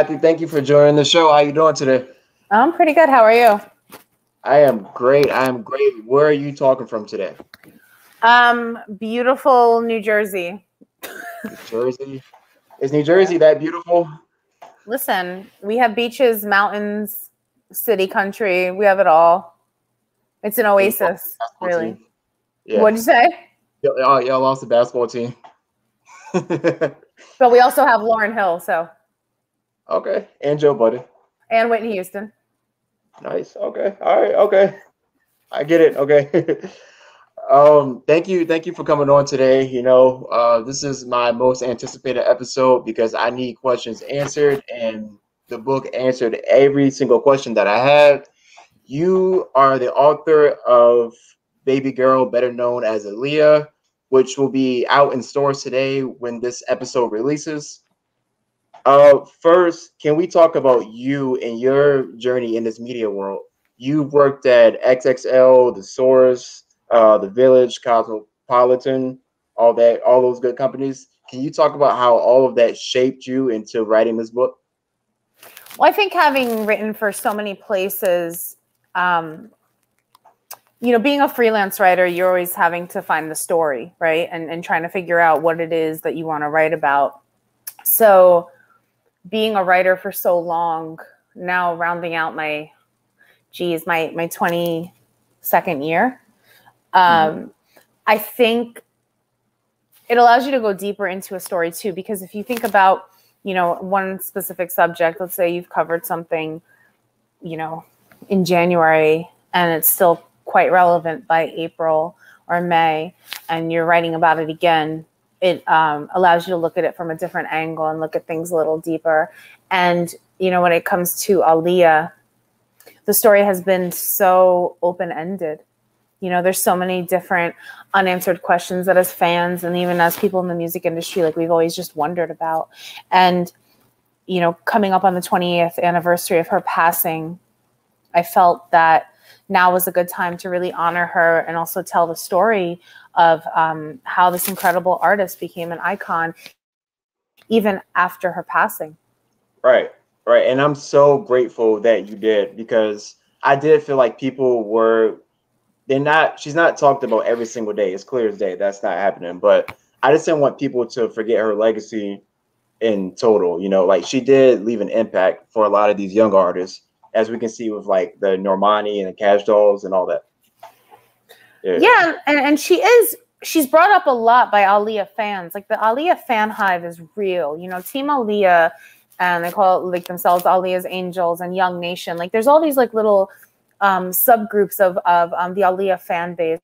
Kathy, thank you for joining the show. How you doing today? I'm pretty good. How are you? I am great. I am great. Where are you talking from today? Beautiful New Jersey. New Jersey? Is New Jersey that beautiful? Listen, we have beaches, mountains, city, country. We have it all. It's an oasis, really. Yeah. What'd you say? Y'all lost the basketball team. But we also have Lauryn Hill, so. Okay, and Joe Budden. And Whitney Houston. Nice. Okay. All right. Okay. I get it. Okay. Thank you. Thank you for coming on today. You know, this is my most anticipated episode because I need questions answered, and the book answered every single question that I had. You are the author of Baby Girl, Better Known as Aaliyah, which will be out in stores today when this episode releases. First, can we talk about you and your journey in this media world? You've worked at XXL, The Source, The Village, Cosmopolitan, all that, all those good companies. Can you talk about how all of that shaped you into writing this book? Well, I think having written for so many places, you know, being a freelance writer, you're always having to find the story, right? And trying to figure out what it is that you want to write about. So being a writer for so long, now rounding out my, geez, my 22nd year, I think it allows you to go deeper into a story too, because if you think about, you know, one specific subject, let's say you've covered something, you know, in January and it's still quite relevant by April or May, and you're writing about it again, it allows you to look at it from a different angle and look at things a little deeper. And, you know, when it comes to Aaliyah, the story has been so open-ended. You know, there's so many different unanswered questions that as fans and even as people in the music industry, like, we've always just wondered about. And, you know, coming up on the 20th anniversary of her passing, I felt that now was a good time to really honor her and also tell the story of how this incredible artist became an icon even after her passing. Right, right. And I'm so grateful that you did, because I did feel like people were, she's not talked about every single day. It's clear as day. That's not happening. But I just didn't want people to forget her legacy in total. You know, like, she did leave an impact for a lot of these young artists, as we can see with like the Normani and the Cash Dolls and all that. Yeah, yeah, and she's brought up a lot by Aaliyah fans. Like, the Aaliyah fan hive is real. You know, Team Aaliyah, and they call it, like, themselves Aaliyah's Angels and Young Nation. Like, there's all these like little subgroups of the Aaliyah fan base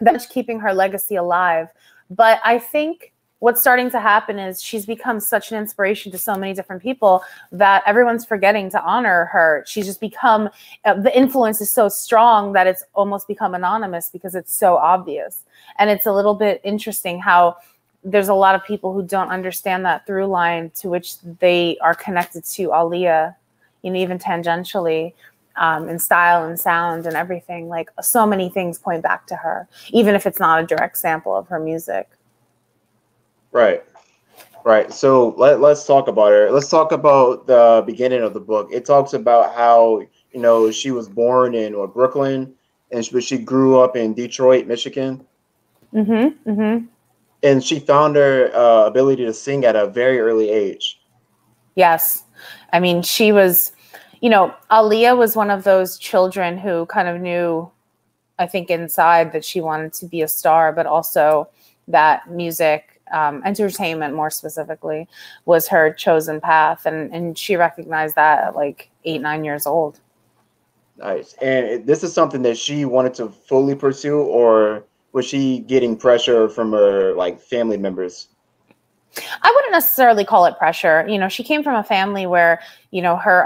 that's keeping her legacy alive. But I think what's starting to happen is she's become such an inspiration to so many different people that everyone's forgetting to honor her. She's just become, the influence is so strong that it's almost become anonymous because it's so obvious. And it's a little bit interesting how there's a lot of people who don't understand that through line to which they are connected to Aaliyah, you know, even tangentially, in style and sound and everything. Like, so many things point back to her, even if it's not a direct sample of her music. Right, right. So let's talk about her. Let's talk about the beginning of the book. It talks about how, you know, she was born in Brooklyn, and she grew up in Detroit, Michigan. Mm-hmm, mm-hmm. And she found her ability to sing at a very early age. Yes. I mean, she was, you know, Aaliyah was one of those children who kind of knew, I think, inside that she wanted to be a star, but also that music, entertainment more specifically, was her chosen path. And she recognized that at like 8, 9 years old. Nice. And this is something that she wanted to fully pursue, or was she getting pressure from her like family members? I wouldn't necessarily call it pressure. You know, she came from a family where, you know, her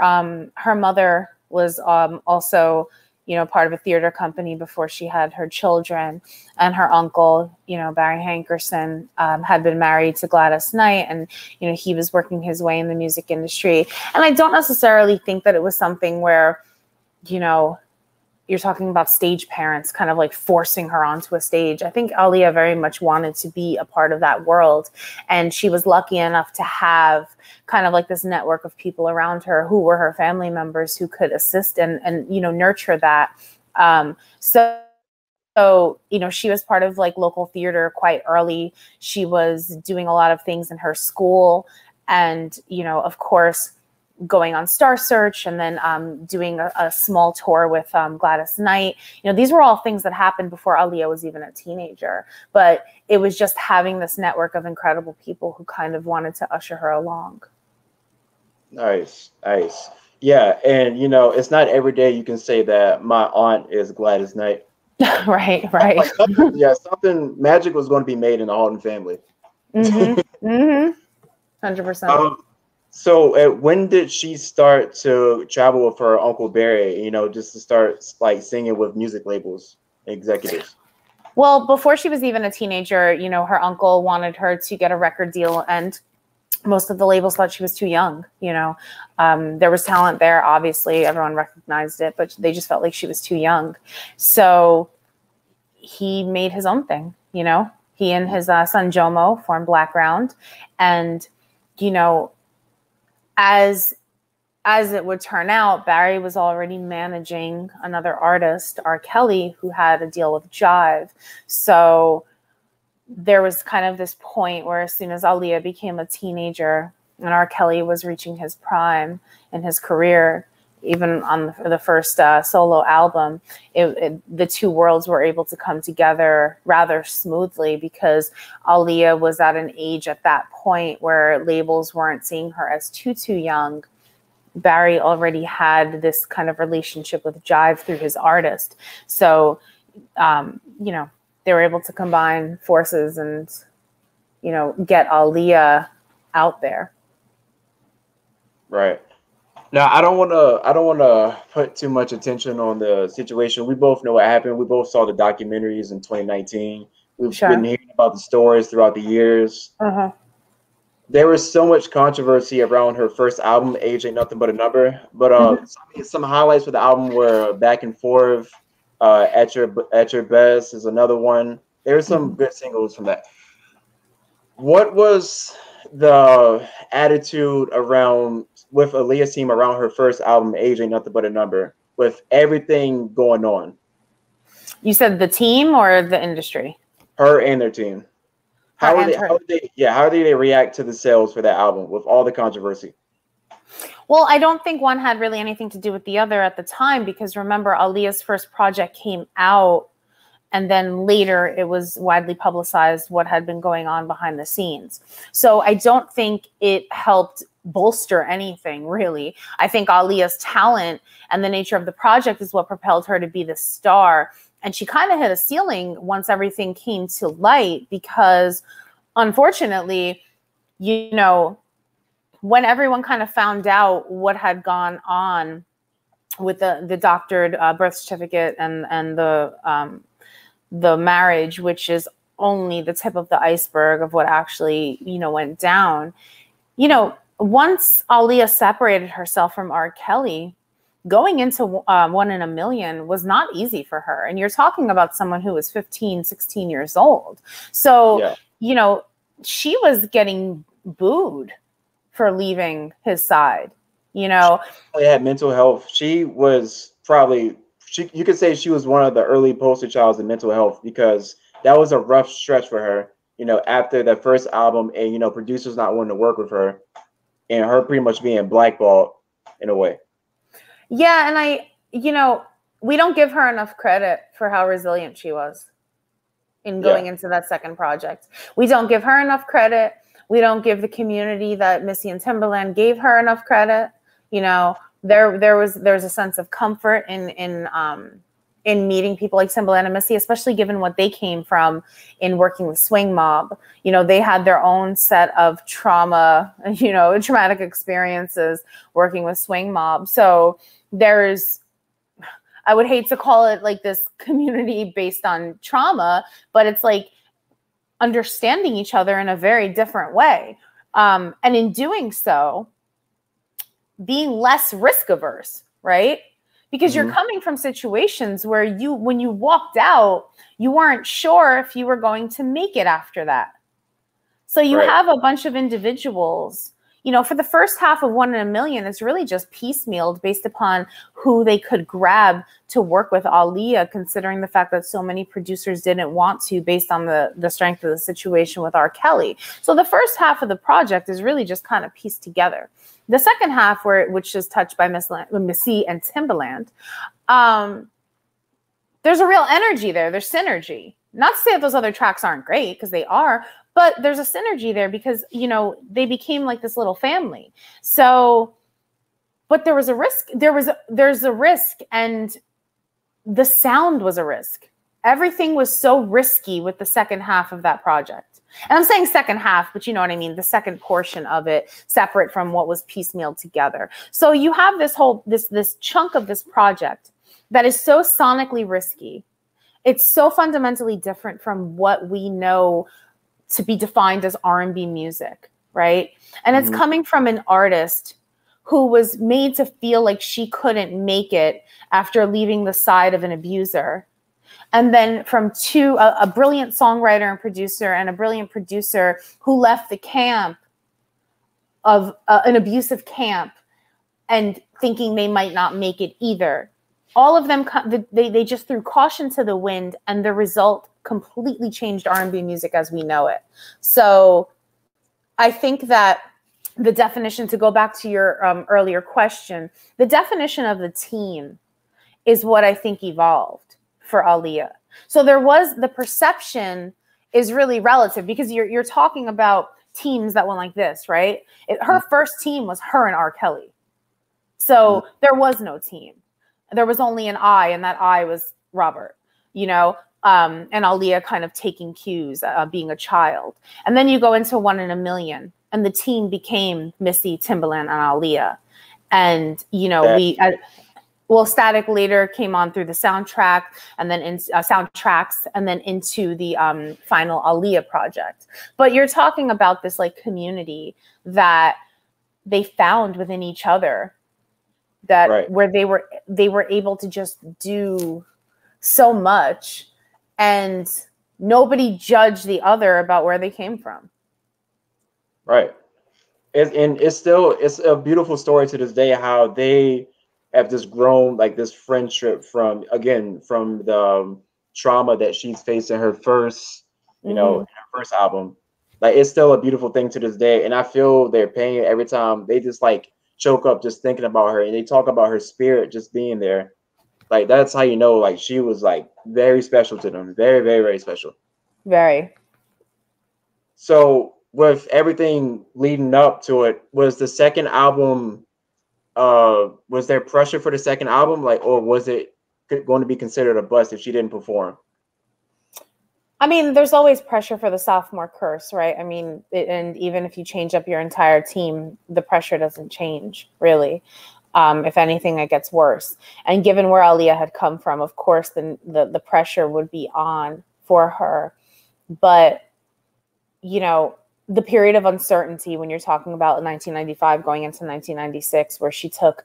mother was also, you know, part of a theater company before she had her children, and her uncle, you know, Barry Hankerson, had been married to Gladys Knight, and, you know, he was working his way in the music industry. And I don't necessarily think that it was something where, you know, you're talking about stage parents kind of like forcing her onto a stage. I think Aaliyah very much wanted to be a part of that world. And she was lucky enough to have kind of like this network of people around her who were her family members who could assist and you know, nurture that. So, you know, she was part of like local theater quite early. She was doing a lot of things in her school and, you know, of course, going on Star Search and then doing a small tour with Gladys Knight. You know, these were all things that happened before Aaliyah was even a teenager, but it was just having this network of incredible people who kind of wanted to usher her along. Nice, nice. Yeah, and you know, it's not every day you can say that my aunt is Gladys Knight. Right, right. Like, yeah, something magic was going to be made in the Houghton family. Mm-hmm, mm-hmm. 100%. So when did she start to travel with her Uncle Barry, you know, just to start like singing with music labels, executives? Well, before she was even a teenager, you know, her uncle wanted her to get a record deal and most of the labels thought she was too young, you know. There was talent there, obviously, everyone recognized it, but they just felt like she was too young. So he made his own thing, you know. He and his son Jomo formed Blackground and, you know, as it would turn out, Barry was already managing another artist, R. Kelly, who had a deal with Jive. So there was kind of this point where as soon as Aaliyah became a teenager and R. Kelly was reaching his prime in his career, even on the first solo album, the two worlds were able to come together rather smoothly because Aaliyah was at an age at that point where labels weren't seeing her as too young. Barry already had this kind of relationship with Jive through his artist. So, you know, they were able to combine forces and, you know, get Aaliyah out there. Right. Now, I don't want to put too much attention on the situation. We both know what happened. We both saw the documentaries in 2019. We've sure. been hearing about the stories throughout the years. Uh-huh. There was so much controversy around her first album, Age Ain't Nothing But a Number. But mm-hmm. some highlights for the album were Back and Forth, At Your Best is another one. There were some mm-hmm. good singles from that. What was the attitude around with Aaliyah's team around her first album, Age Ain't Nothing But a Number, with everything going on? You said the team or the industry? Her and their team. How did they react to the sales for that album with all the controversy? Well, I don't think one had really anything to do with the other at the time because remember, Aaliyah's first project came out and then later it was widely publicized what had been going on behind the scenes. So I don't think it helped bolster anything, really. I think Aaliyah's talent and the nature of the project is what propelled her to be the star. And she kind of hit a ceiling once everything came to light because, unfortunately, you know, when everyone kind of found out what had gone on with the doctored birth certificate and the marriage, which is only the tip of the iceberg of what actually, you know, went down. You know, once Aaliyah separated herself from R. Kelly, going into One in a Million was not easy for her. And you're talking about someone who was 15, 16 years old. So, yeah. You know, she was getting booed for leaving his side, you know. She had mental health. She was probably... you could say she was one of the early poster childs in mental health because that was a rough stretch for her, you know, after that first album and, you know, producers not wanting to work with her and her pretty much being blackballed in a way. Yeah. And you know, we don't give her enough credit for how resilient she was in going yeah. into that second project. We don't give her enough credit. We don't give the community that Missy and Timbaland gave her enough credit, you know. There's a sense of comfort in meeting people like Timbaland and Missy, especially given what they came from in working with Swing Mob. You know, they had their own set of trauma, you know, traumatic experiences working with Swing Mob. So there's, I would hate to call it like this community based on trauma, but it's like understanding each other in a very different way. And in doing so, being less risk averse, right? because you're coming from situations where you, when you walked out, you weren't sure if you were going to make it after that. So you have a bunch of individuals, you know, for the first half of One in a Million, it's really just piecemealed based upon who they could grab to work with Aaliyah, considering the fact that so many producers didn't want to based on the strength of the situation with R. Kelly. So the first half of the project is really just kind of pieced together. The second half, which is touched by Missy and Timbaland, there's a real energy there. There's synergy. Not to say that those other tracks aren't great, because they are, but there's a synergy there because, you know, they became like this little family. So, but there was a risk. There's a risk, and the sound was a risk. Everything was so risky with the second half of that project. And I'm saying second half, but you know what I mean? The second portion of it, separate from what was piecemealed together. So you have this whole, this chunk of this project that is so sonically risky. It's so fundamentally different from what we know to be defined as R&B music, right? And it's coming from an artist who was made to feel like she couldn't make it after leaving the side of an abuser. And then from a brilliant songwriter and producer, and a brilliant producer who left the camp of an abusive camp and thinking they might not make it either. All of them, they just threw caution to the wind, and the result completely changed R&B music as we know it. So I think that the definition, to go back to your earlier question, the definition of the team is what I think evolved for Aaliyah. So there was, the perception is really relative, because you're talking about teams that went like this, right? Her first team was her and R. Kelly. So there was no team. There was only an I, and that I was Robert, you know, and Aaliyah kind of taking cues, being a child. And then you go into One in a Million, and the team became Missy, Timbaland, and Aaliyah. And, you know, well, Static later came on through the soundtrack, and then in soundtracks, and then into the final Aaliyah project. But you're talking about this like community that they found within each other, that where they were able to just do so much, and nobody judged the other about where they came from. Right. And it's still, it's a beautiful story to this day, how they have just grown like this friendship from, again, from the trauma that she's faced in her first, you know, her first album. Like, it's still a beautiful thing to this day. And I feel their pain every time they just like choke up just thinking about her, and they talk about her spirit just being there. Like, that's how you know, like, she was like very special to them. Very, very, very special. Very. So with everything leading up to it, was the second album, was there pressure for the second album? Like, or was it going to be considered a bust if she didn't perform? I mean, there's always pressure for the sophomore curse, right? I mean, and even if you change up your entire team, the pressure doesn't change, really. If anything, it gets worse. And given where Aaliyah had come from, of course, then the pressure would be on for her. But, you know, the period of uncertainty when you're talking about 1995 going into 1996, where she took,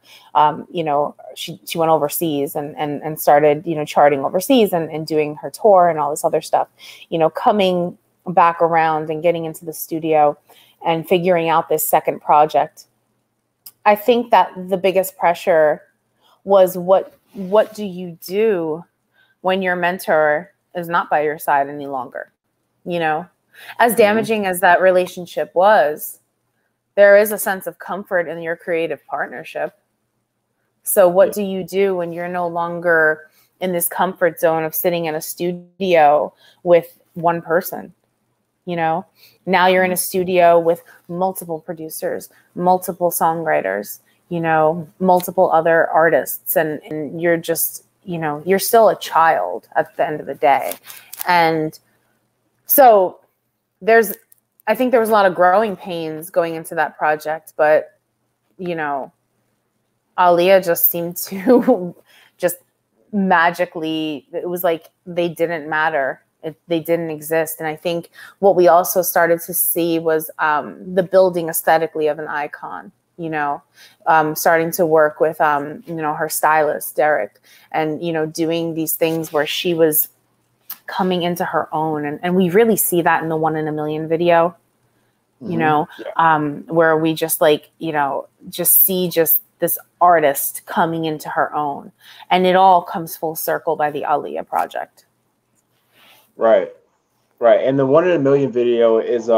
you know, she went overseas and started, you know, charting overseas and doing her tour and all this other stuff, you know, coming back around and getting into the studio and figuring out this second project. I think that the biggest pressure was what do you do when your mentor is not by your side any longer, you know? As damaging as that relationship was, there is a sense of comfort in your creative partnership. So what do you do when you're no longer in this comfort zone of sitting in a studio with one person? You know, now you're in a studio with multiple producers, multiple songwriters, you know, multiple other artists, and you're just, you know, you're still a child at the end of the day. And so I think there was a lot of growing pains going into that project, but, you know, Aaliyah just seemed to just magically, it was like they didn't matter. They didn't exist. And I think what we also started to see was the building aesthetically of an icon, you know, starting to work with, you know, her stylist, Derek, and, you know, doing these things where she was coming into her own. And we really see that in the One in a Million video, you know, where we just like, you know, just see just this artist coming into her own. And it all comes full circle by the Aaliyah project. Right. Right. And the One in a Million video is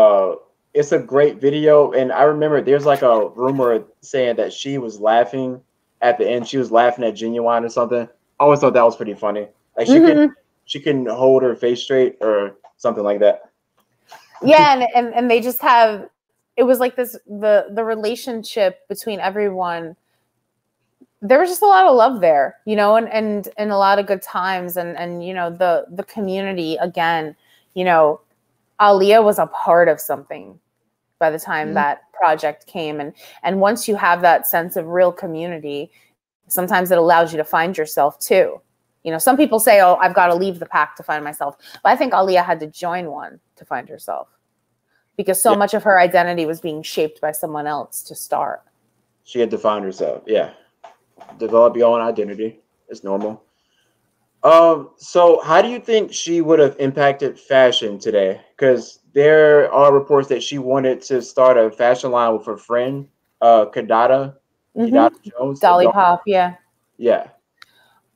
it's a great video. And I remember there's like a rumor saying that she was laughing at the end. She was laughing at Genuine or something. I always thought that was pretty funny. Like she couldn't hold her face straight or something like that. Yeah. And they just have, it was like this, the relationship between everyone, there was just a lot of love there, you know, and a lot of good times. And, you know, the community again, you know, Aaliyah was a part of something by the time that project came. And once you have that sense of real community, sometimes it allows you to find yourself too. You know, some people say, oh, I've got to leave the pack to find myself. But I think Aaliyah had to join one to find herself because so much of her identity was being shaped by someone else to start. She had to find herself. Yeah. Develop your own identity. It's normal. So how do you think she would have impacted fashion today? Because there are reports that she wanted to start a fashion line with her friend, Kadada Jones. Dolly Pop, yeah. Yeah.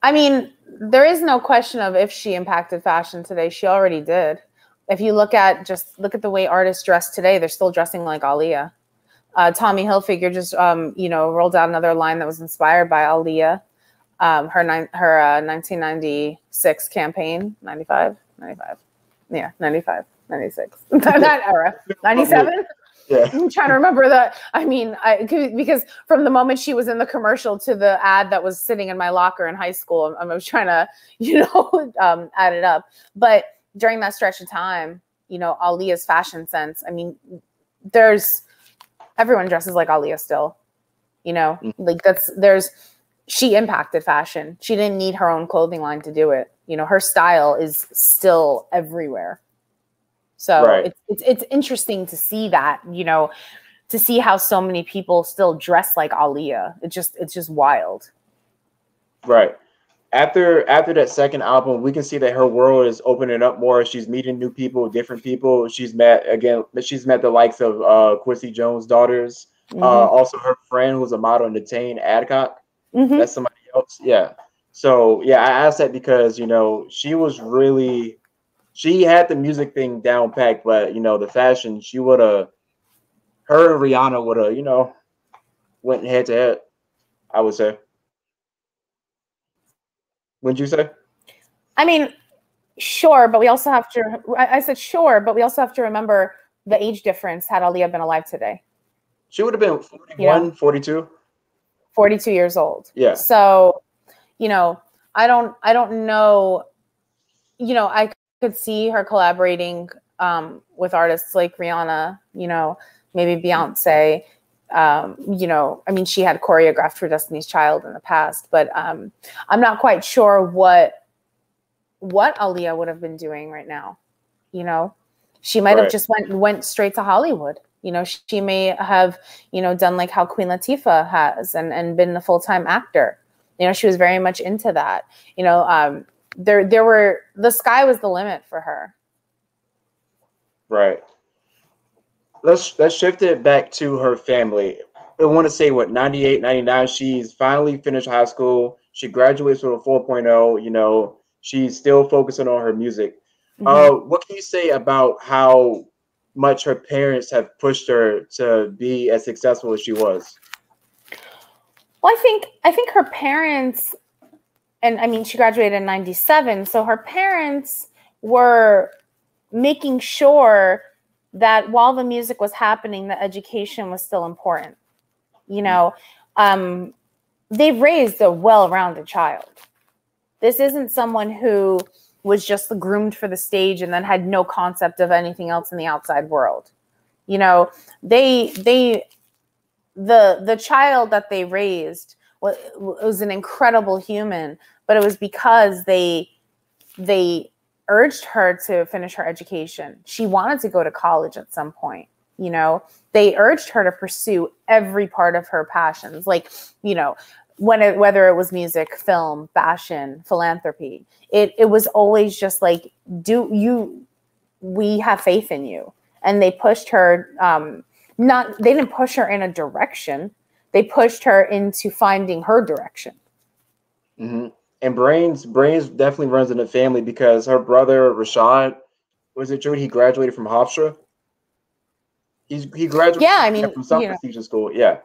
I mean, there is no question of if she impacted fashion today. She already did. If you look at the way artists dress today, they're still dressing like Aaliyah. Tommy Hilfiger just, you know, rolled out another line that was inspired by Aaliyah. Her 1996 campaign, 96, that era, 97. Yeah. I'm trying to remember that. I mean, because from the moment she was in the commercial to the ad that was sitting in my locker in high school, I was trying to, you know, add it up. But during that stretch of time, you know, Aaliyah's fashion sense, I mean, everyone dresses like Aaliyah still, you know, like she impacted fashion. She didn't need her own clothing line to do it. You know, her style is still everywhere. So it's interesting to see that, you know, to see how so many people still dress like Aaliyah. It's just wild. Right. After that second album, we can see that her world is opening up more. She's meeting new people, different people. She's met the likes of Quincy Jones' daughters. Also her friend who's a model, Natane Adcock. That's somebody else. Yeah. So yeah, I asked that because, you know, she had the music thing down packed, but you know, the fashion, her and Rihanna would have, you know, went head to head, I would say. Wouldn't you say? I mean, sure, but we also have to, I said sure, but we also have to remember the age difference had Aaliyah been alive today. She would have been 41, yeah. 42. 42 years old. Yeah. So, you know, I don't know, you know, I could see her collaborating with artists like Rihanna, you know, maybe Beyonce, you know, I mean, she had choreographed for Destiny's Child in the past, but I'm not quite sure what Aaliyah would have been doing right now. You know, she might have just went straight to Hollywood. You know, she may have, you know, done like how Queen Latifah has and been a full-time actor. You know, she was very much into that. You know, the sky was the limit for her. Right. Let's shift it back to her family. I want to say what, 98, 99, she's finally finished high school. She graduates with a 4.0, you know, she's still focusing on her music. What can you say about how much her parents have pushed her to be as successful as she was? Well, I think her parents, and I mean, she graduated in 97. So her parents were making sure that while the music was happening, the education was still important. You know, they raised a well-rounded child. This isn't someone who was just groomed for the stage and then had no concept of anything else in the outside world. You know, the child that they raised was an incredible human, but it was because they urged her to finish her education. She wanted to go to college at some point. you know. They urged her to pursue every part of her passions, like, you know, whether it was music, film, fashion, philanthropy. It was always just like, we have faith in you. And they pushed her, they didn't push her in a direction. They pushed her into finding her direction. Mm-hmm. And Brains definitely runs in the family, because her brother, Rashad, was it true? He graduated from Hofstra. He graduated from some prestigious school. Yeah.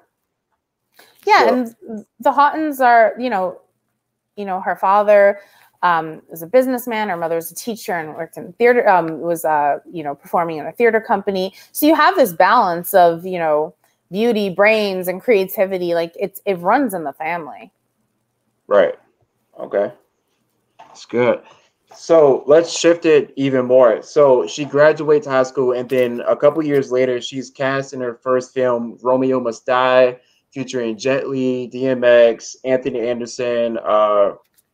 Yeah, sure. And the Houghtons are, you know, her father is a businessman. Her mother's a teacher and worked in theater, performing in a theater company. So you have this balance of, you know, beauty, brains, and creativity. Like, it runs in the family. Right. Okay. That's good. So let's shift it even more. So she graduates high school, and then a couple years later, she's cast in her first film, Romeo Must Die, featuring Jet Li, DMX, Anthony Anderson,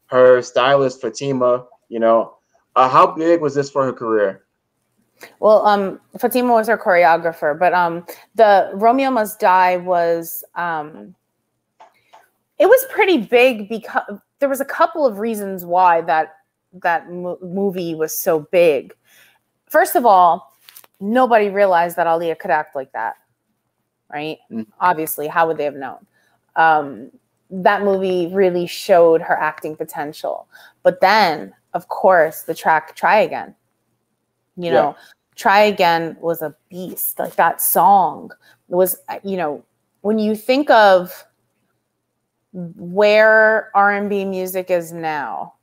her stylist Fatima, you know. How big was this for her career? Well, Fatima was her choreographer, but the Romeo Must Die was, it was pretty big because there was a couple of reasons why that movie was so big. First of all, nobody realized that Aaliyah could act like that, right? Mm. Obviously, how would they have known? That movie really showed her acting potential. But then, of course, the track Try Again. You know, Try Again was a beast. Like, that song was, you know, when you think of where R&B music is now,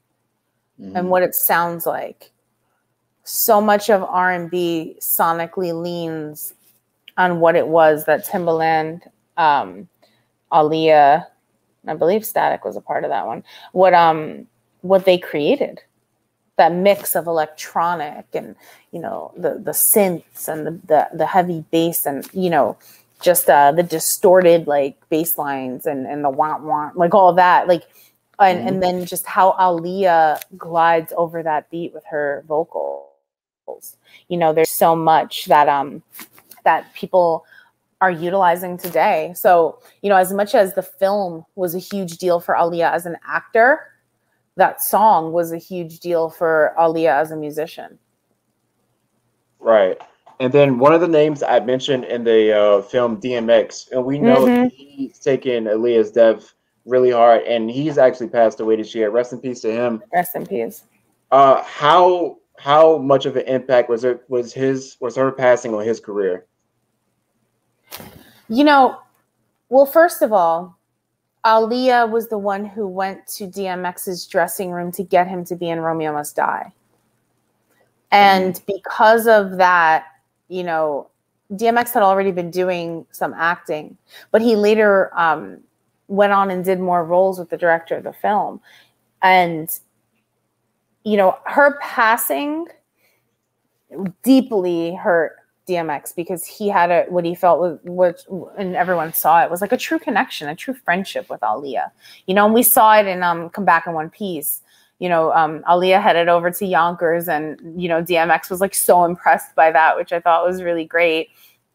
mm-hmm, and what it sounds like, so much of R&B sonically leans on what it was that Timbaland, Aaliyah, I believe Static was a part of that one, what they created, that mix of electronic and, you know, the synths and the heavy bass and, you know, just the distorted, like, bass lines and the wah-wah, like, all that, like, and then just how Aaliyah glides over that beat with her vocals. You know, there's so much that that people are utilizing today. So, you know, as much as the film was a huge deal for Aaliyah as an actor, that song was a huge deal for Aaliyah as a musician. Right. And then one of the names I mentioned in the film, DMX, and we know, mm-hmm, he's taken Aaliyah's death really hard, and he's actually passed away this year. Rest in peace to him. Rest in peace. How much of an impact was her passing on his career? You know, well, first of all, Aaliyah was the one who went to DMX's dressing room to get him to be in Romeo Must Die. And because of that, you know, DMX had already been doing some acting, but he later went on and did more roles with the director of the film. And, you know, her passing deeply hurt DMX, because he had what he felt was, and everyone saw it, was like a true connection, a true friendship with Aaliyah. You know, and we saw it in Come Back in One Piece. You know, Aaliyah headed over to Yonkers, and, you know, DMX was, like, so impressed by that, which I thought was really great.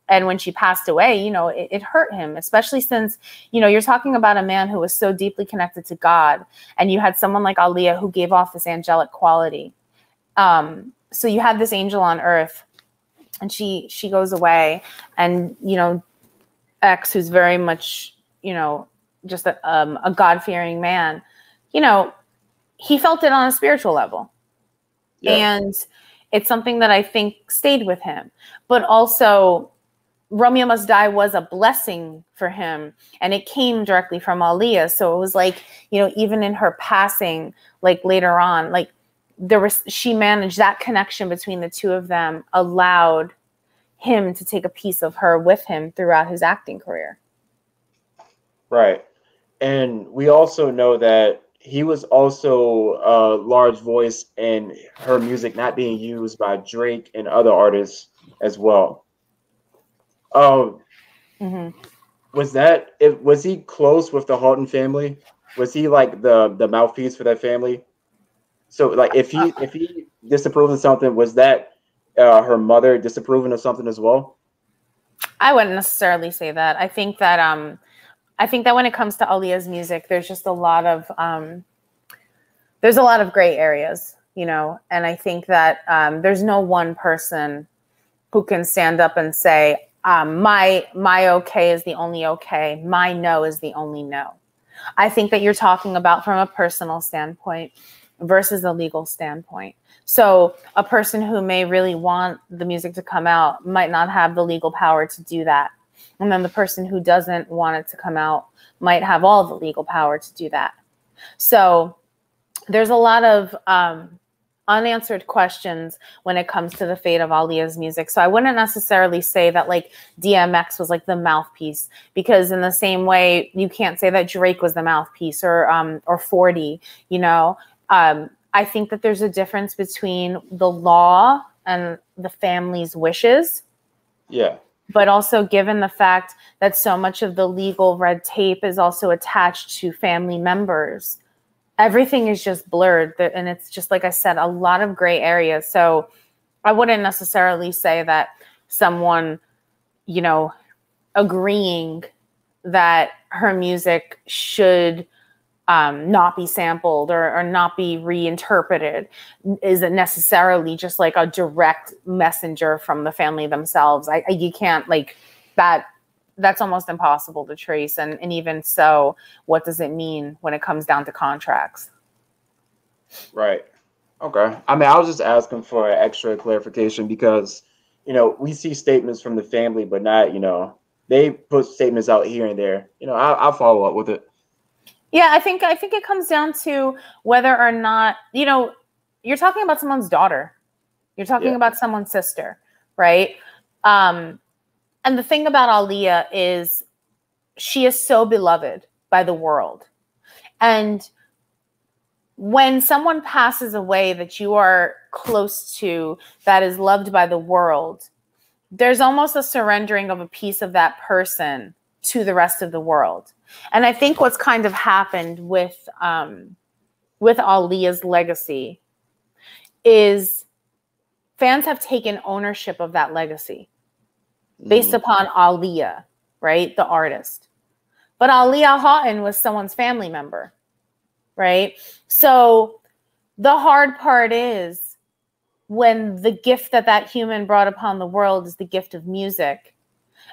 And when she passed away, you know, it hurt him, especially since, you know, you're talking about a man who was so deeply connected to God, and you had someone like Aaliyah who gave off this angelic quality. So you had this angel on earth, and she goes away, and, you know, X, who's very much, you know, just a God-fearing man, you know, he felt it on a spiritual level. Yeah. And it's something that I think stayed with him. But also, Romeo Must Die was a blessing for him, and it came directly from Aaliyah. So it was like, you know, even in her passing, like, later on, like, she managed that connection between the two of them, allowed him to take a piece of her with him throughout his acting career. Right. And we also know that he was also a large voice in her music not being used by Drake and other artists as well. Mm-hmm. Was he close with the Houghton family? Was he, like, the mouthpiece for that family? So, like, if he disapproved of something, was that her mother disapproving of something as well? I wouldn't necessarily say that. I think that when it comes to Aaliyah's music, there's just a lot of gray areas, you know. And I think that there's no one person who can stand up and say my okay is the only okay, my no is the only no. I think that you're talking about from a personal standpoint versus a legal standpoint. So a person who may really want the music to come out might not have the legal power to do that. And then the person who doesn't want it to come out might have all the legal power to do that. So there's a lot of unanswered questions when it comes to the fate of Aaliyah's music. So I wouldn't necessarily say that like DMX was like the mouthpiece, because in the same way, you can't say that Drake was the mouthpiece or 40, you know. I think that there's a difference between the law and the family's wishes. Yeah. But also given the fact that so much of the legal red tape is also attached to family members, everything is just blurred. And it's just, like I said, a lot of gray areas. So I wouldn't necessarily say that someone, you know, agreeing that her music should not be sampled or not be reinterpreted isn't necessarily just like a direct messenger from the family themselves. You can't, like, that's almost impossible to trace. And even so, what does it mean when it comes down to contracts? Right. Okay. I mean, I was just asking for extra clarification because, you know, we see statements from the family, but not, you know, they put statements out here and there. You know, I'll follow up with it. Yeah, I think it comes down to whether or not, you know, you're talking about someone's daughter. You're talking about someone's sister, right? And the thing about Aaliyah is she is so beloved by the world. And when someone passes away that you are close to, that is loved by the world, there's almost a surrendering of a piece of that person to the rest of the world. And I think what's kind of happened with Aaliyah's legacy is fans have taken ownership of that legacy based upon Aaliyah, right? The artist. But Aaliyah Houghton was someone's family member, right? So the hard part is when the gift that human brought upon the world is the gift of music.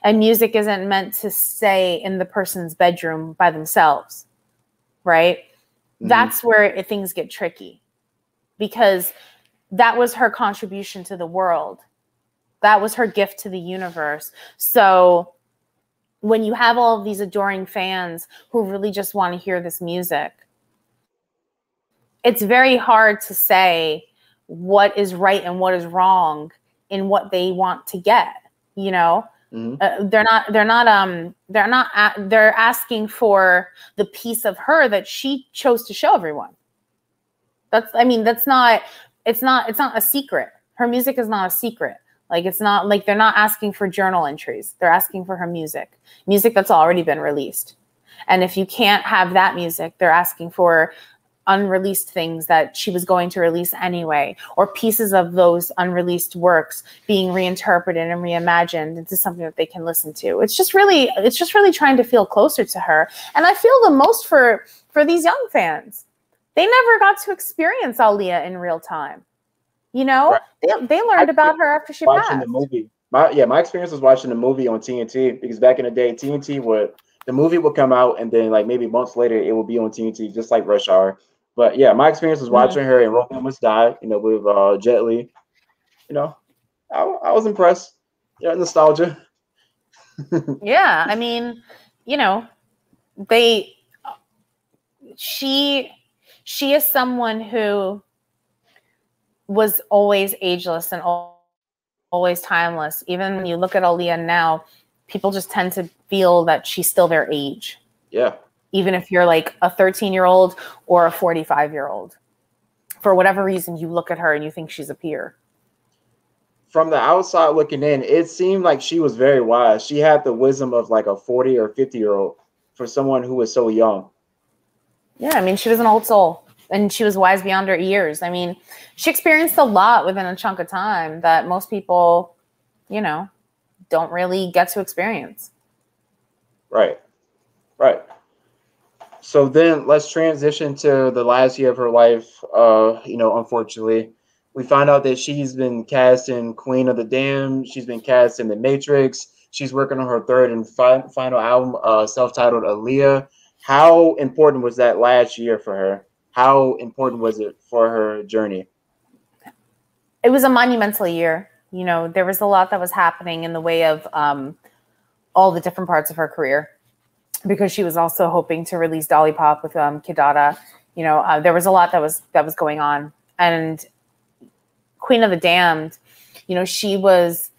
And music isn't meant to stay in the person's bedroom by themselves, right? Mm-hmm. That's where things get tricky, because that was her contribution to the world. That was her gift to the universe. So when you have all of these adoring fans who really just want to hear this music, it's very hard to say what is right and what is wrong in what they want to get, you know? They're asking for the piece of her that she chose to show everyone. It's not a secret. Her music is not a secret. Like, it's not like they're not asking for journal entries. They're asking for her music that's already been released. And if you can't have that music, they're asking for unreleased things that she was going to release anyway, or pieces of those unreleased works being reinterpreted and reimagined into something that they can listen to. It's just really trying to feel closer to her. And I feel the most for these young fans. They never got to experience Aaliyah in real time. You know, right. They learned about her after she passed. The movie. My experience was watching the movie on TNT, because back in the day, the movie would come out and then, like, maybe months later, it would be on TNT, just like Rush Hour. But yeah, my experience was watching her in Romeo Must Die, you know, with Jet Li. You know, I was impressed. Yeah, nostalgia. Yeah, I mean, you know, she is someone who was always ageless and always timeless. Even when you look at Aaliyah now, people just tend to feel that she's still their age. Yeah. Even if you're like a 13-year-old or a 45-year-old, for whatever reason, you look at her and you think she's a peer. From the outside looking in, it seemed like she was very wise. She had the wisdom of like a 40 or 50-year-old for someone who was so young. Yeah, I mean, she was an old soul, and she was wise beyond her years. I mean, she experienced a lot within a chunk of time that most people, you know, don't really get to experience. Right. Right. So then let's transition to the last year of her life. You know, unfortunately, we find out that she's been cast in Queen of the Damned. She's been cast in The Matrix. She's working on her third and final album, self-titled Aaliyah. How important was that last year for her? How important was it for her journey? It was a monumental year. You know, there was a lot that was happening in the way of all the different parts of her career, because she was also hoping to release Dolly Pop with Kidada. You know, there was a lot that was going on. And Queen of the Damned, you know, she was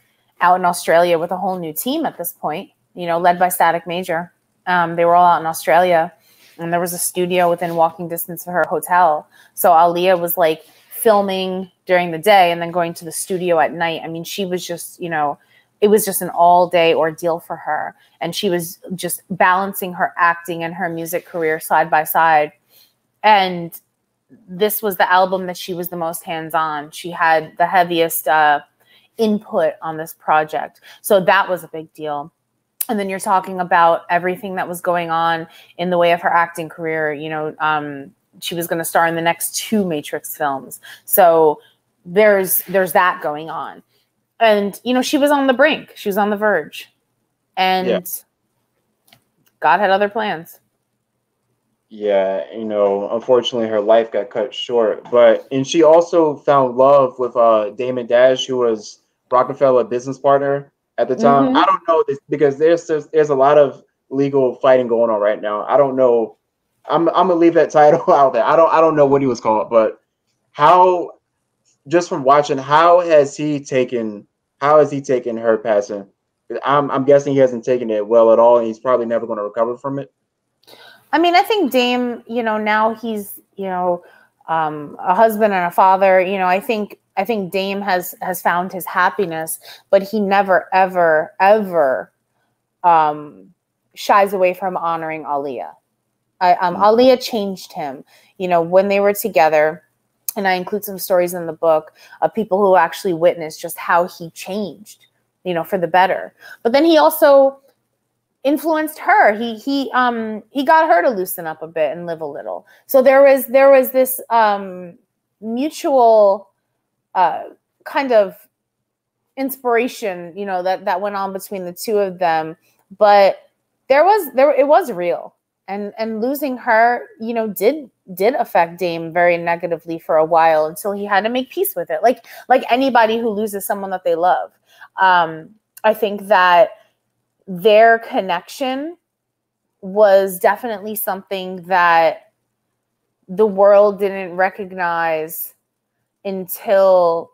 out in Australia with a whole new team at this point, you know, led by Static Major. They were all out in Australia, and there was a studio within walking distance of her hotel. So Aaliyah was like filming during the day and then going to the studio at night. I mean, she was just, you know, it was just an all-day ordeal for her. And she was just balancing her acting and her music career side by side. And this was the album that she was the most hands-on. She had the heaviest input on this project. So that was a big deal. And then you're talking about everything that was going on in the way of her acting career. You know, she was going to star in the next two Matrix films. So there's that going on. And, you know, she was on the brink. She was on the verge. And God had other plans. Yeah, you know, unfortunately, her life got cut short. And she also found love with Damon Dash, who was Rockefeller's business partner at the time. Mm-hmm. I don't know this because there's a lot of legal fighting going on right now. I don't know. I'm gonna leave that title out there. I don't know what he was called, but how, just from watching, how has he taken her passing? I'm guessing he hasn't taken it well at all, and he's probably never going to recover from it. I mean, I think Dame, you know, now he's, you know, a husband and a father. You know, I think Dame has found his happiness, but he never, ever, ever shies away from honoring Aaliyah. Aaliyah changed him. You know, when they were together, and I include some stories in the book of people who actually witnessed just how he changed, you know, for the better. But then he also influenced her. He got her to loosen up a bit and live a little. So there was this mutual kind of inspiration, you know, that went on between the two of them. But it was real. And losing her, you know, did affect Dame very negatively for a while until he had to make peace with it. Like anybody who loses someone that they love. I think that their connection was definitely something that the world didn't recognize until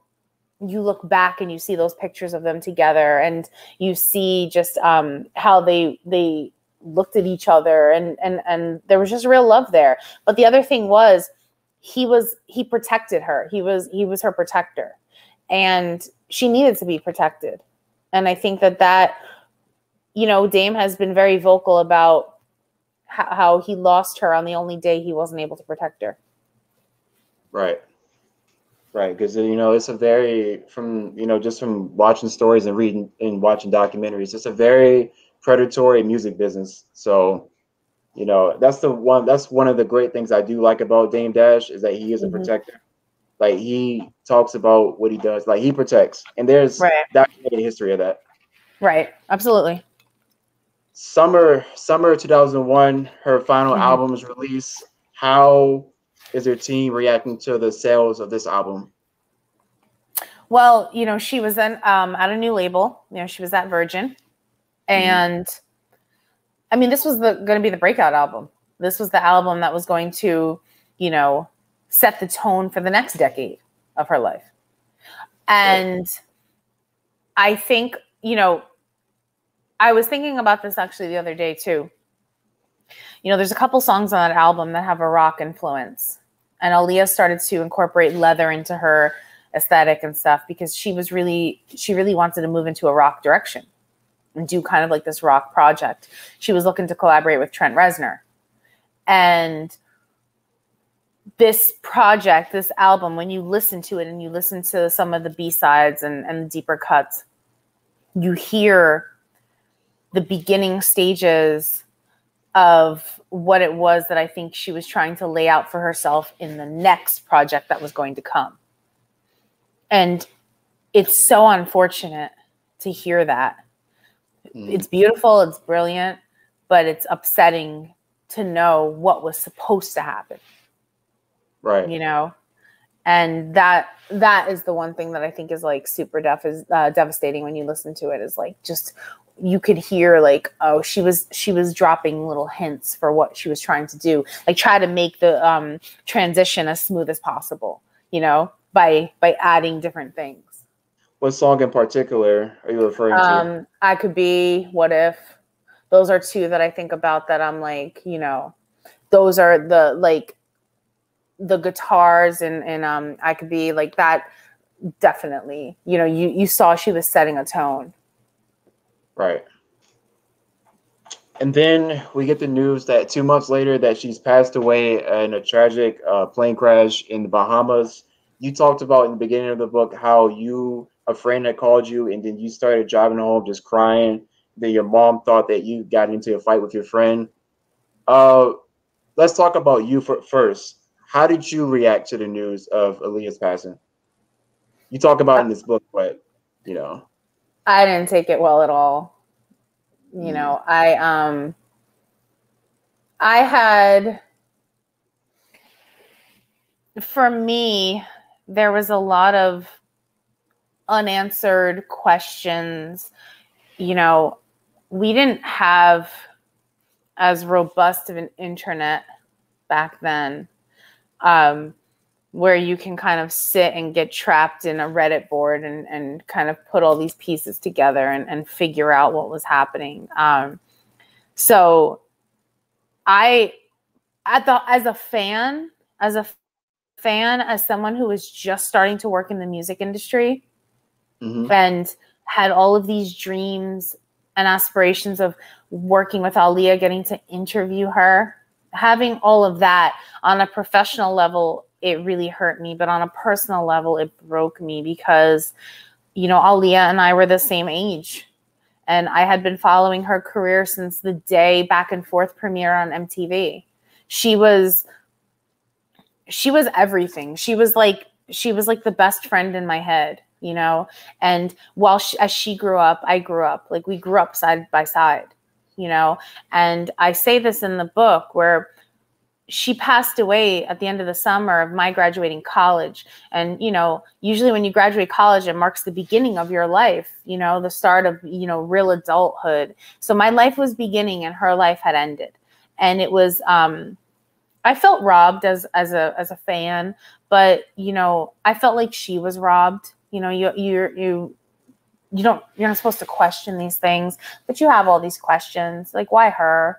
you look back and you see those pictures of them together, and you see just how they looked at each other, and there was just real love there. But the other thing was, he protected her. He was her protector, and she needed to be protected. And I think that you know, Dame has been very vocal about how he lost her on the only day he wasn't able to protect her. Right. Right. Because, you know, it's a very, from, you know, just from watching stories and reading and watching documentaries, it's a very predatory music business. So, you know, that's one of the great things I do like about Dame Dash is that he is a protector. Like, he talks about what he does, like, he protects, and there's documented history of that. Right. Absolutely. Summer 2001, her final album's release. How is her team reacting to the sales of this album? Well, you know, she was then at a new label. You know, she was at Virgin. And I mean, this was going to be the breakout album. This was the album that was going to, you know, set the tone for the next decade of her life. And I think, you know, I was thinking about this actually the other day too. You know, there's a couple songs on that album that have a rock influence, and Aaliyah started to incorporate leather into her aesthetic and stuff because she really wanted to move into a rock direction and do kind of like this rock project. She was looking to collaborate with Trent Reznor. And this project, this album, when you listen to it and you listen to some of the B-sides and the deeper cuts, you hear the beginning stages of what it was that I think she was trying to lay out for herself in the next project that was going to come. And it's so unfortunate to hear that. It's beautiful, it's brilliant, but it's upsetting to know what was supposed to happen. Right. You know? And that is the one thing that I think is like super devastating when you listen to it, is like, just, you could hear like, oh, she was dropping little hints for what she was trying to do. Like, try to make the transition as smooth as possible, you know, by adding different things. What song in particular are you referring to? I Could Be, What If. Those are two that I think about that I'm like, you know, those are the, like, the guitars and I Could Be, like, that definitely, you know, you saw she was setting a tone. Right. And then we get the news that 2 months later that she's passed away in a tragic plane crash in the Bahamas. You talked about in the beginning of the book how a friend had called you and then you started driving home just crying. Then your mom thought that you got into a fight with your friend. Let's talk about you first. How did you react to the news of Aaliyah's passing? You talk about in this book, but, you know. I didn't take it well at all. You know, for me, there was a lot of unanswered questions. You know, we didn't have as robust of an internet back then. Where you can kind of sit and get trapped in a Reddit board and kind of put all these pieces together and figure out what was happening. So as a fan, as someone who was just starting to work in the music industry, mm-hmm. and had all of these dreams and aspirations of working with Aaliyah, getting to interview her, having all of that on a professional level, it really hurt me. But on a personal level, it broke me because, you know, Aaliyah and I were the same age. And I had been following her career since the day Back and Forth premiere on MTV. She was everything. She was like the best friend in my head, you know? And while as she grew up, I grew up. Like, we grew up side by side, you know? And I say this in the book where she passed away at the end of the summer of my graduating college. And, you know, usually when you graduate college, it marks the beginning of your life, you know, the start of, you know, real adulthood. So my life was beginning and her life had ended. And it was, I felt robbed as a fan, but, you know, I felt like she was robbed. You know, you're not supposed to question these things, but you have all these questions, like, why her?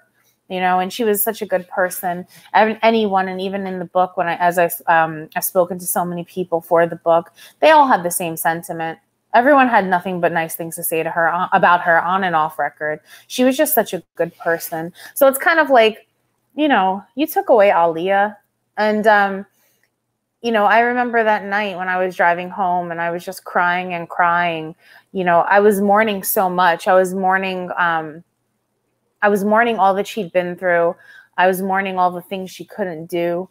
You know, and she was such a good person. Anyone, and even in the book, when I've spoken to so many people for the book, they all had the same sentiment. Everyone had nothing but nice things to say to her about her on and off record. She was just such a good person. So it's kind of like, you know, you took away Aaliyah. And, you know, I remember that night when I was driving home and I was just crying and crying. You know, I was mourning so much. I was mourning all that she'd been through. I was mourning all the things she couldn't do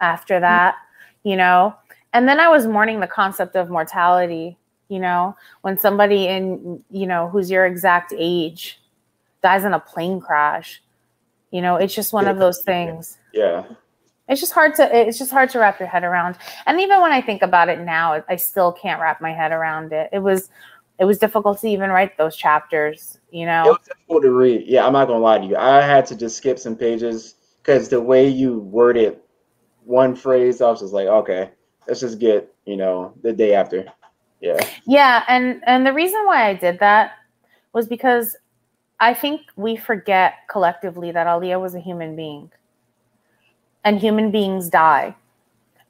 after that, you know? And then I was mourning the concept of mortality, you know? When somebody in, you know, who's your exact age dies in a plane crash, you know, it's just one of those things. Yeah. It's just hard to wrap your head around. And even when I think about it now, I still can't wrap my head around it. It was difficult to even write those chapters, you know? It was difficult to read. Yeah, I'm not going to lie to you. I had to just skip some pages because the way you worded one phrase, I was just like, okay, let's just get, you know, the day after. Yeah. Yeah, and the reason why I did that was because I think we forget collectively that Aaliyah was a human being. And human beings die.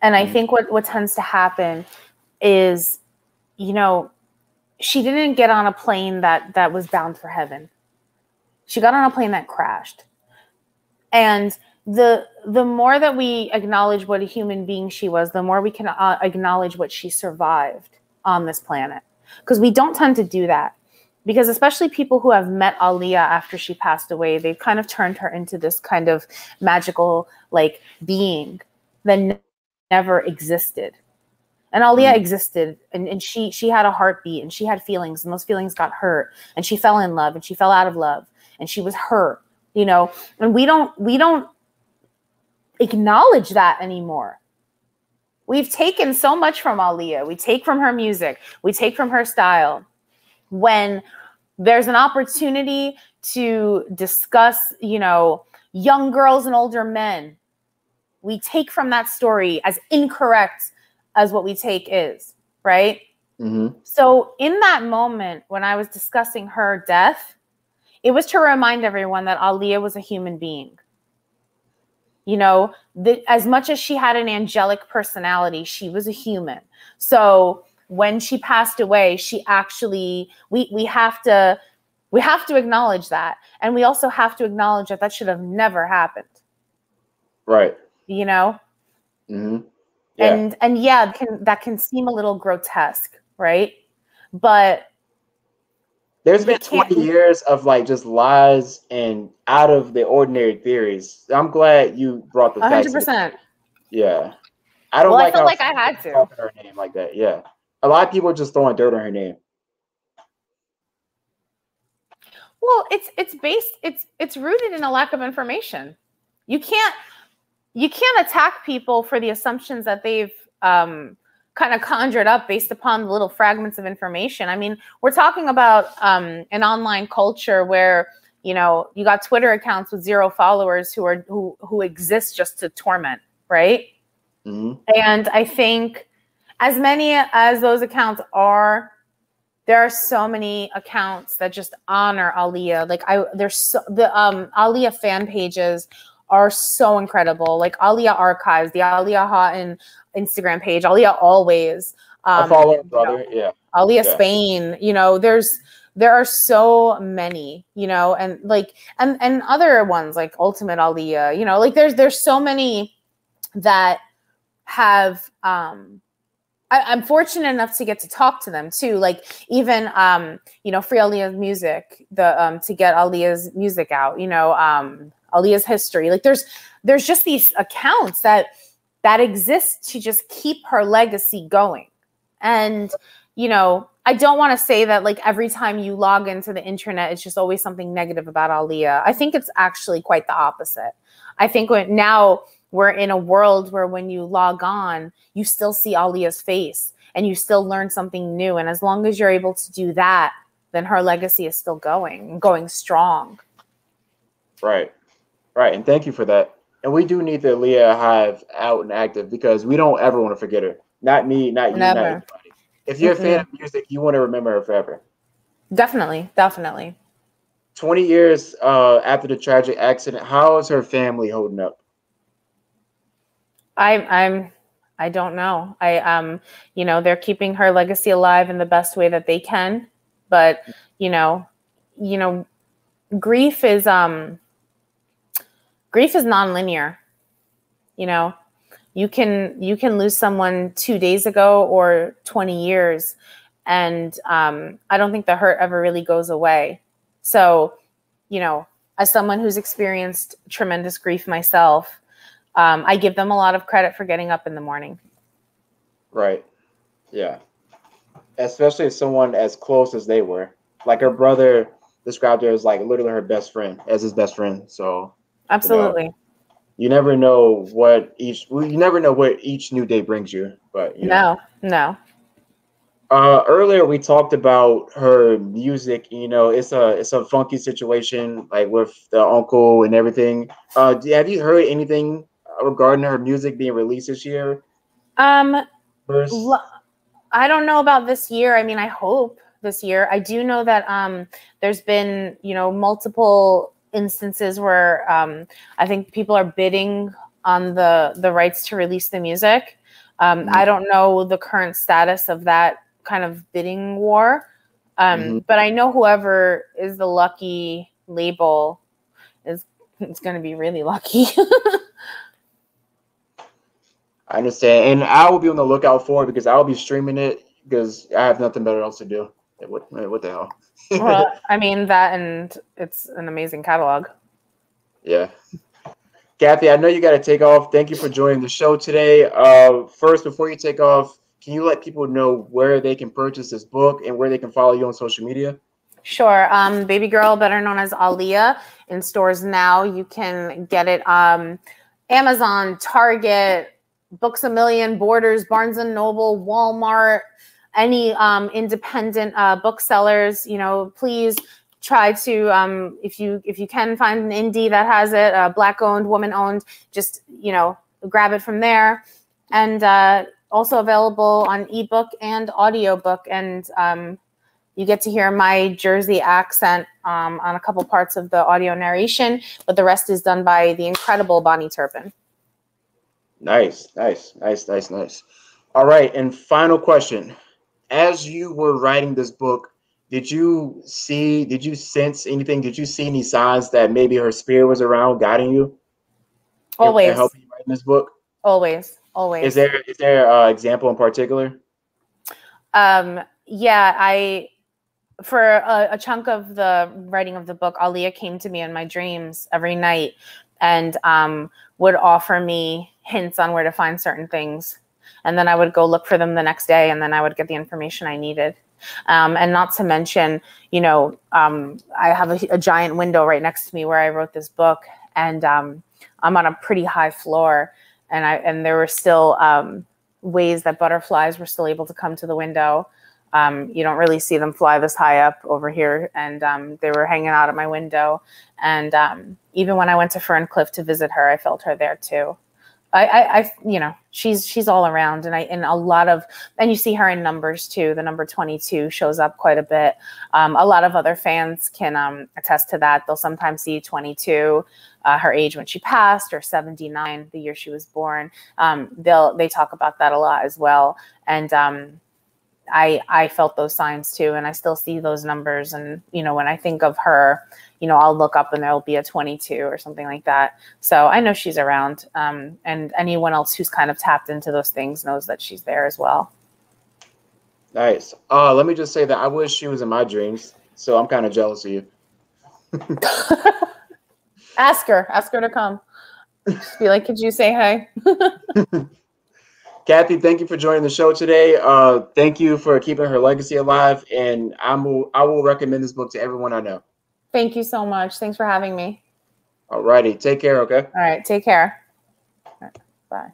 And I think what tends to happen is, you know, she didn't get on a plane that was bound for heaven. She got on a plane that crashed. And the more that we acknowledge what a human being she was, the more we can acknowledge what she survived on this planet. Because we don't tend to do that. Because especially people who have met Aaliyah after she passed away, they've kind of turned her into this kind of magical, like, being that never existed. And Aaliyah existed, and she had a heartbeat, and she had feelings, and those feelings got hurt, and she fell in love, and she fell out of love, and she was hurt, you know? And we don't acknowledge that anymore. We've taken so much from Aaliyah. We take from her music. We take from her style. When there's an opportunity to discuss, you know, young girls and older men, we take from that story as incorrect as what we take is, right? Mm-hmm. So in that moment when I was discussing her death, it was to remind everyone that Aaliyah was a human being. You know, as much as she had an angelic personality, she was a human. So when she passed away, she actually, we have to acknowledge that. And we also have to acknowledge that that should have never happened. Right. You know? Mm-hmm. Yeah. And yeah, that can seem a little grotesque, right? But there's been 20 years of like just lies and out of the ordinary theories. I'm glad you brought the facts. 100%. Yeah. I don't like. I feel like I had to. Her name like that. Yeah. A lot of people are just throwing dirt on her name. Well, it's rooted in a lack of information. You can't attack people for the assumptions that they've kind of conjured up based upon the little fragments of information. I mean, we're talking about an online culture where, you know, you got Twitter accounts with 0 followers who exist just to torment, right? Mm-hmm. And I think as many as those accounts are, there are so many accounts that just honor Aaliyah. Like the Aaliyah fan pages are so incredible. Like Aaliyah Archives, the Aaliyah Houghton Instagram page, Aaliyah Always. I follow her brother, yeah. Aaliyah Spain, you know, there are so many, you know, and like, and other ones like Ultimate Aaliyah, you know, like there's so many that have, I'm fortunate enough to get to talk to them too. Like even, you know, Free Aaliyah's Music, to get Aaliyah's music out, you know, Aaliyah's History. Like there's just these accounts that exist to just keep her legacy going. And, you know, I don't want to say that like every time you log into the internet, it's just always something negative about Aaliyah. I think it's actually quite the opposite. I think now we're in a world where when you log on, you still see Aaliyah's face and you still learn something new. And as long as you're able to do that, then her legacy is still going strong. Right. Right. And thank you for that. And we do need the Aaliyah Hive out and active because we don't ever want to forget her. Not me, not you, never. Not anybody. If you're a fan of music, you want to remember her forever. Definitely. Definitely. 20 years after the tragic accident, how is her family holding up? I don't know. You know, they're keeping her legacy alive in the best way that they can. But, you know, grief is nonlinear. You know, you can lose someone 2 days ago or 20 years. And I don't think the hurt ever really goes away. So, you know, as someone who's experienced tremendous grief myself, I give them a lot of credit for getting up in the morning. Right. Yeah. Especially if someone as close as they were. Like her brother described her as like literally her best friend, as his best friend. So absolutely. You never know what each new day brings you, but you know. No. Earlier we talked about her music. You know, it's a funky situation, like with the uncle and everything. Have you heard anything regarding her music being released this year? I don't know about this year. I mean, I hope this year. I do know that there's been, you know, multiple instances where I think people are bidding on the rights to release the music. I don't know the current status of that kind of bidding war, but I know whoever is the lucky label is going to be really lucky. I understand, and I will be on the lookout for it because I'll be streaming it because I have nothing better else to do. What the hell? Well, I mean, that, and it's an amazing catalog. Yeah. Kathy, I know you got to take off. Thank you for joining the show today. First, before you take off, can you let people know where they can purchase this book and where they can follow you on social media? Sure. Baby Girl, better known as Aaliyah, in stores now. You can get it Amazon, Target, Books A Million, Borders, Barnes and Noble, Walmart, any independent booksellers. You know, please try to if you can find an indie that has it, black owned, woman owned, just, you know, grab it from there. And also available on ebook and audiobook, and you get to hear my Jersey accent on a couple parts of the audio narration, but the rest is done by the incredible Bonnie Turpin. Nice, nice, nice, nice, nice. All right, and final question. As you were writing this book, did you sense anything? Did you see any signs that maybe her spirit was around guiding you? Always. And helping you write this book? Always, always. Is there an example in particular? Yeah, for a chunk of the writing of the book, Aaliyah came to me in my dreams every night and would offer me hints on where to find certain things. And then I would go look for them the next day, and then I would get the information I needed. And not to mention, you know, I have a giant window right next to me where I wrote this book, and I'm on a pretty high floor, and there were still ways that butterflies were still able to come to the window. You don't really see them fly this high up over here, and they were hanging out at my window. And even when I went to Ferncliff to visit her, I felt her there too. I you know, she's all around, and and you see her in numbers too. The number 22 shows up quite a bit. A lot of other fans can attest to that. They'll sometimes see 22, her age when she passed, or 79, the year she was born. They talk about that a lot as well. And I felt those signs too, and I still see those numbers. And you know, when I think of her, you know, I'll look up and there'll be a 22 or something like that. So I know she's around, and anyone else who's kind of tapped into those things knows that she's there as well. Nice. Let me just say that I wish she was in my dreams, so I'm kind of jealous of you. Ask her to come. Just be like, could you say hi? Kathy, thank you for joining the show today. Thank you for keeping her legacy alive, and I will recommend this book to everyone I know. Thank you so much. Thanks for having me. All righty. Take care, okay? All right. Take care. All right, bye.